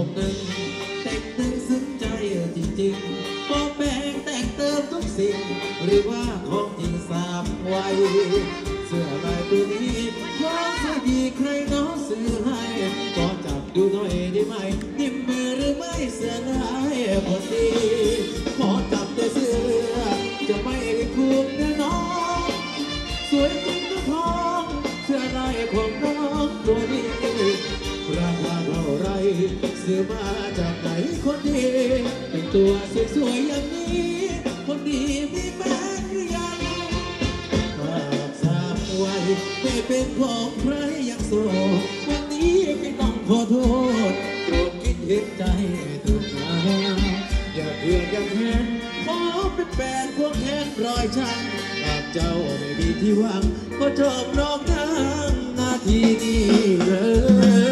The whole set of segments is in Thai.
อกหนึ่งเต็มตึงซึ้งใจจริงๆปอแปงแต่งเติมทุกสิ่งหรือว่าของจริงสามวัยเสื้อลายตัวนี้น้องซื้อดีใครน้องซื้อให้ก็จับดูหน่อยได้ไหมนิ่มมือหรือไม่เสื้อลายพอดีขอจับแต่เสื้อจะไม่คุมแน่นอนสวยจริงก็พอเสื้อลายของน้องตัวนี้ราคาเท่าไรซื้อมาจากไหนคนดีเป็นตัวสวยๆอย่างนี้คนดีมีแฟนหรือยังหากสามวัยไม่เป็นของใครยังโสดวันนี้ไม่ต้องขอโทษโปรดคิดเห็นใจตัวเองอย่าเอื้ออย่าแค้นขอเป็นแฟนพวกแค้นรอยช้ำหากเจ้าไม่มีที่ว่างก็จบนอกทางนาทีนี้เลย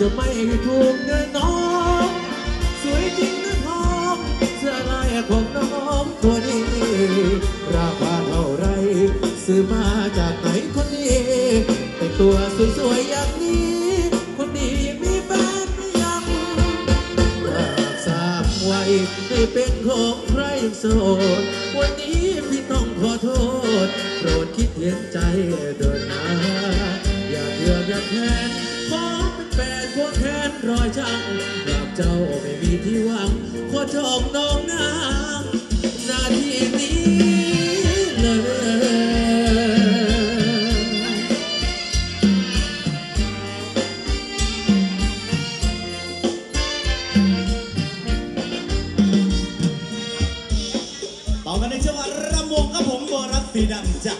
จะไม่ให้ถูกเนื้อน้องสวยจริงนะน้องเสื้อลายของน้องตัวนี้ราคาเท่าไรซื้อมาจากไหนคนนี้แต่งตัวสวยๆอย่างนี้คนนี้มีแฟนหรือยังรักสามวัยได้เป็นของใครยังโสดวันนี้พี่ต้องขอโทษโปรดคิดเห็นใจด้วยนะอย่าเดือดอย่าแค้นขอเป็นแฟนพวกแค้นรอยช้ำหากเจ้าไม่มีที่หวังขอจองน้องนางนาทีนี้เลยต่อกันในจังหวัดระวงครับผมโบรัสสีดำจ้ะ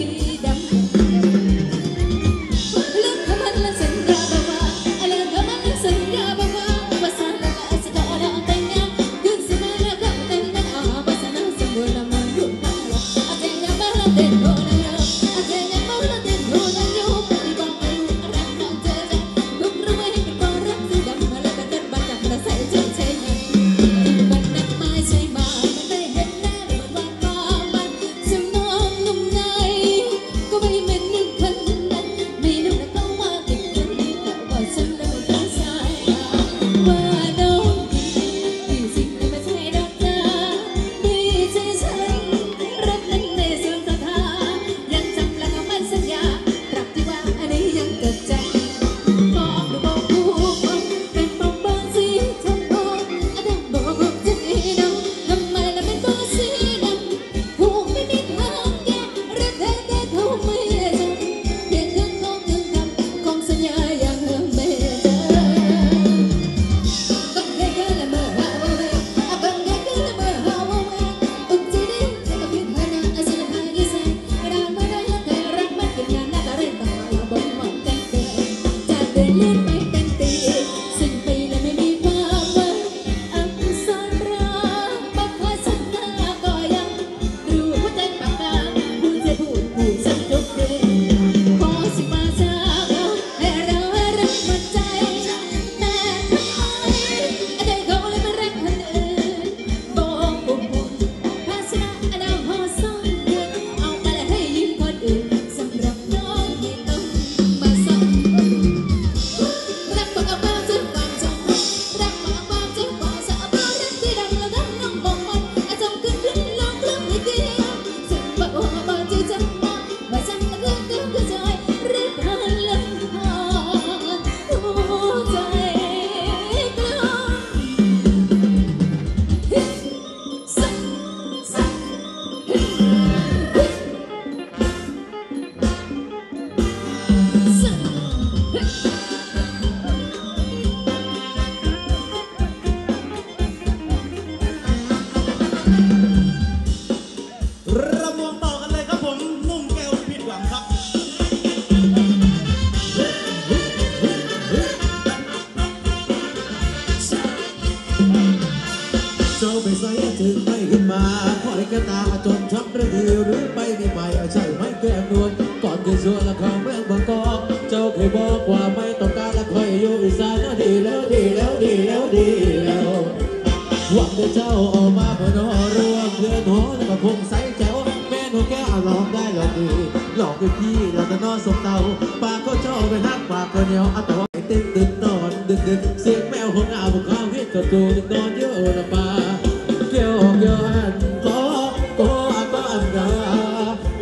Hãy subscribe cho kênh Ghiền Mì Gõ Để không bỏ lỡ những video hấp dẫn ได้บอกว่าไม่ต้องการและคอยอยู่อีสานนะดีแล้วดีแล้วดีแล้วดีแล้วหวังได้เจ้าออกมาพนอรวมเพื่อนหอนกับพงใสแจ๋วแม่หนูแก้วหลอกได้หลอกดีหลอกด้วยพี่เราจะนอนสมเตาปากก็เจ้าเป็นฮักปากก็เหนียวอัตวะเต้นดึกนอนดึกดึกเสียงแมวของอาบุกข้าวคิดกับตูดึกนอนเยอะนะปลาเกี่ยวเกี่ยวอันก็อันบ้านกา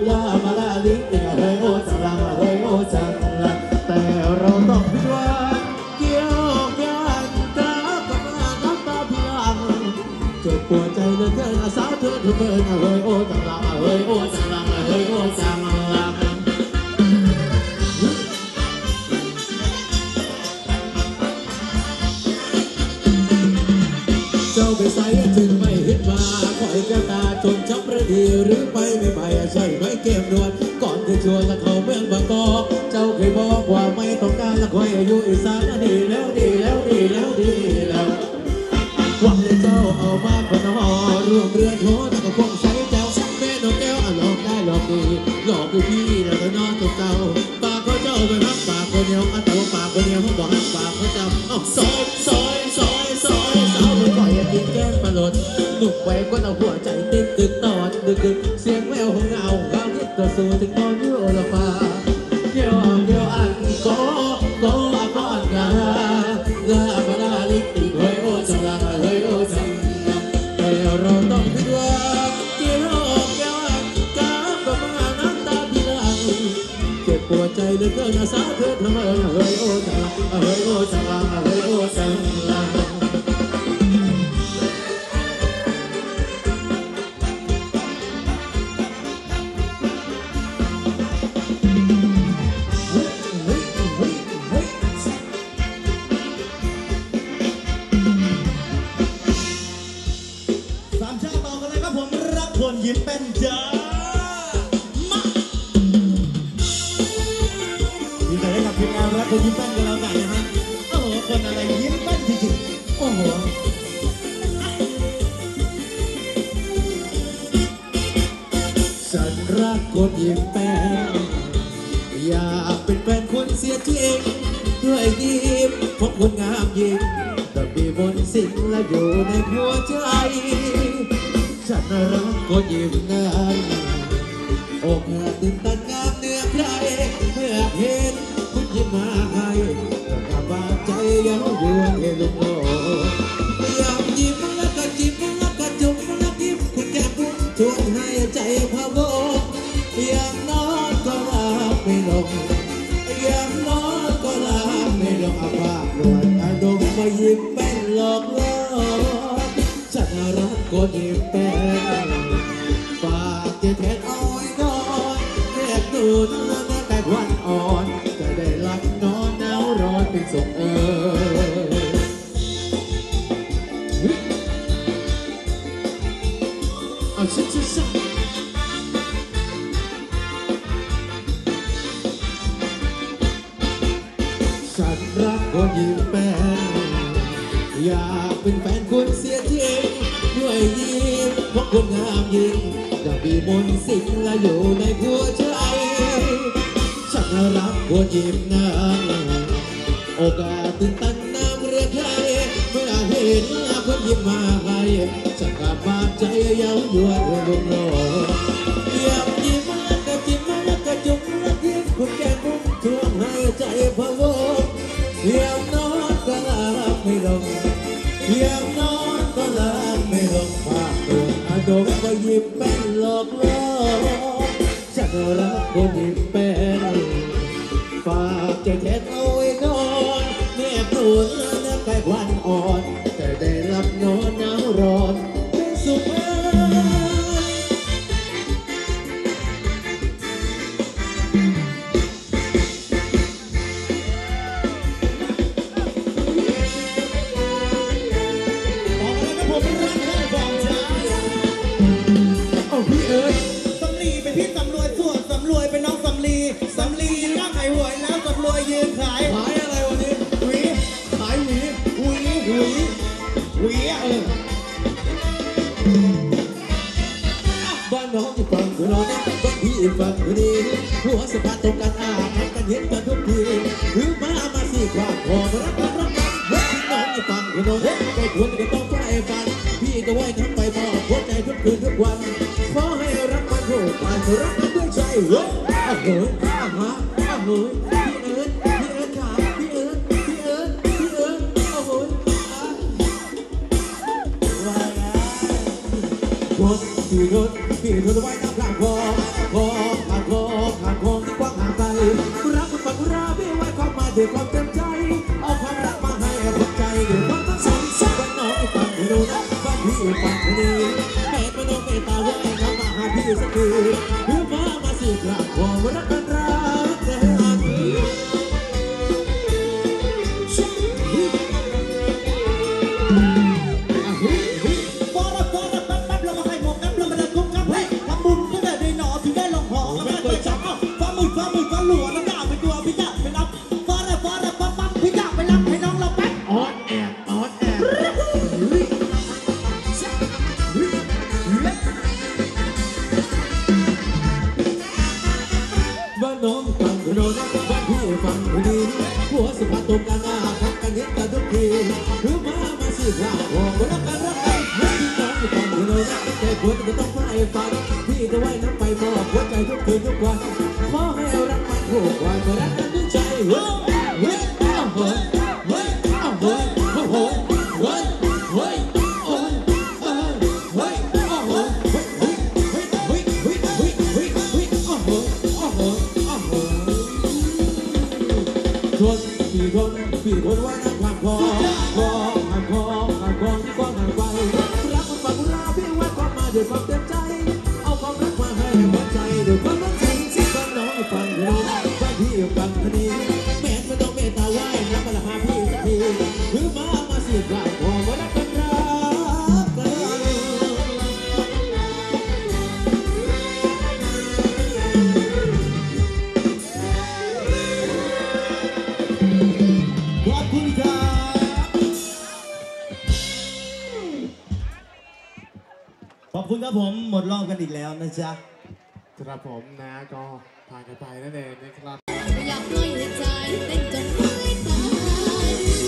ว่ามาละลิ้นติ่งเฮ้ยโอ้จังละเฮ้ยโอ้จังละแต่เราต้องพิจารณาเกี่ยวเกี่ยวอันกากับอาน้ำตาพิลังเจ็บปวดใจเหลือเกินอาสาวเธอทุกเมื่อเฮ้ยโอ้จังละเฮ้ยโอ้จังละเฮ้ยโอ้จังละเจ้าไปใส่ถึงไม่เห็นมาคอยแก้วตาจนช้ำระดีหรือไปไม่ไปใช่ไหมเกมนวลก่อนที่ชวนละเขาเมืองบางกอกเจ้าเคยบอกว่าไม่ต้องการละคอยอายุอีสานดีแล้วดีแล้วดีแล้วดีแล้วหวังให้เจ้าเอามาพนอรวมเรือนโหนกับพวกใส่เจ้าแม่นกแก้วหลอกได้หลอกดีหลอกด้วยพี่แล้วก็นอนตัวเจ้าปากก็เจ้าไปพักปากคนเดียวอันตัวปากคนเดียวเขาบอกปากเขาเจ้าอ้อซอยซอยซอยซอยสาวมันปล่อยกินแก้มมาหลดหนุ่มไว้ก็เอาหัวใจติดตึกตอนดึกดึกเสียงแมวของเงาเงาคิดต่อสู้ถึงตอนยุโรปาเกี่ยวเกี่ยวอันก็อันก็อันกาลาบาราลิติเฮ้ยโอจังลาเฮ้ยโอจังแต่เราต้องพิจารณาเกี่ยวเกี่ยวอันกากับมาน้ำตาพิลังเจ็บปวดใจเหลือเกินอาสาเธอทำไมเฮ้ยโอจังลาเฮ้ยโอจังลาเฮ้ยโอจังลา ทีถือมามาสี่ความหอมรักกันรักกันเฮ้ยพี่น้องจะฟังพี่น้องใจควรจะต้องใจฟันพี่จะไหวทั้งไปมองหัวใจทุกคืนทุกวันขอให้รักมันโผล่มารักกันด้วยใจเฮ้ยอ้าวเฮ้ยอ้าวฮะอ้าวเฮ้ยพี่เอิร์ธจ๋าพี่เอิร์ธอ้าวเฮ้ยว่าไงคนที่รถพี่เธอจะไหวทั้งหลังคอที่กว้างห่างไกลรักมันฝันราพี่ไว้ความมาด้วยความเต็มใจเอาความรักมาให้หัวใจด้วยความตั้งใจวันน้องอีกฝั่งไม่รู้นะว่าพี่อีกฝั่งไม่ดีแม่ไม่รู้ไม่ตาว่าไอ้คำมาหาพี่สักทีหรือว่ามาสิกราบขอรักกันรักแต่อันพี่ทนไว้นะความคลองที่กว้างห่างไกลรักมันฝันราพี่ไว้ความมาด้วยความเต็มใจเอาความรักมาให้หัวใจด้วยความรักจริงสิบวันน้องฟังเราว่าพี่ฟังคนนี้แม้ไม่ต้องเมตตาไว้น้ำมันละหาพี่สักทีหรือมาสิกราบขอว่ารักกันรักกันขอบคุณครับผมหมดรอบกันอีกแล้วนะจ๊ะครับผมนะก็ผ่านกันไปนั่นเองนะครับอยากให้ใจเต้นจนหัวใจ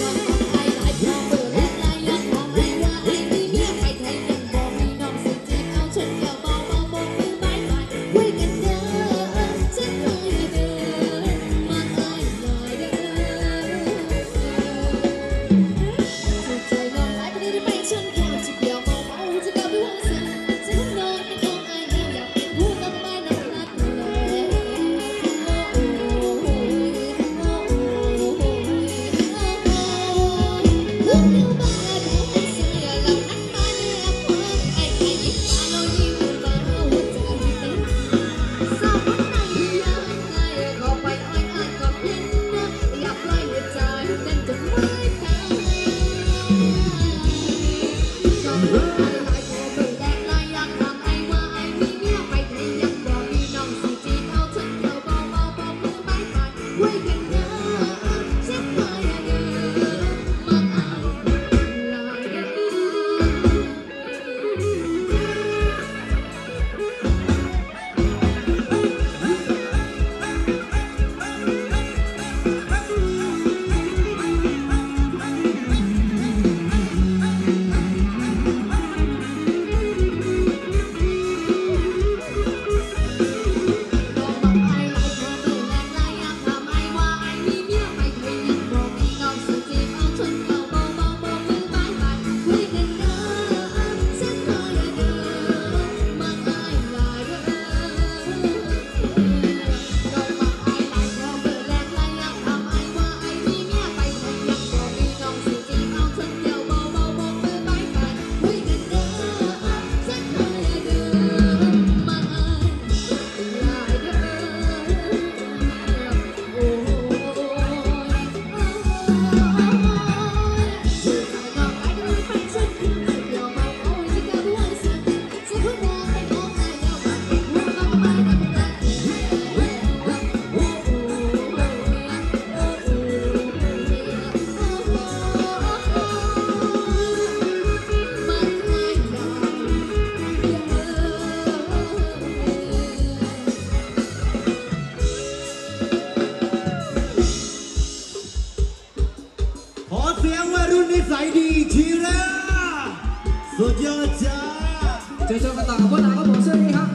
ว่าใครหลายอย่างเปิดใจอยากบอกให้ว่าไอ้ที่เมียใครไทยยังบอกมีน้องสุดใจเอาชนเขาเบาบอกมือใบใบคุยกันเด้อฉันคุยเด้อมาไอ้ลอยเด้อสุดใจน้องไอ้คนนี้ไม่ชนแค่จะเปลี่ยวเบาจะกลับไปหาฉัน เสียงวัยรุ่นนิสัยดีทีแรกสุดยอดจ้าเจอกันต่อกับพวกเราครับผมเชื่อไหมครับ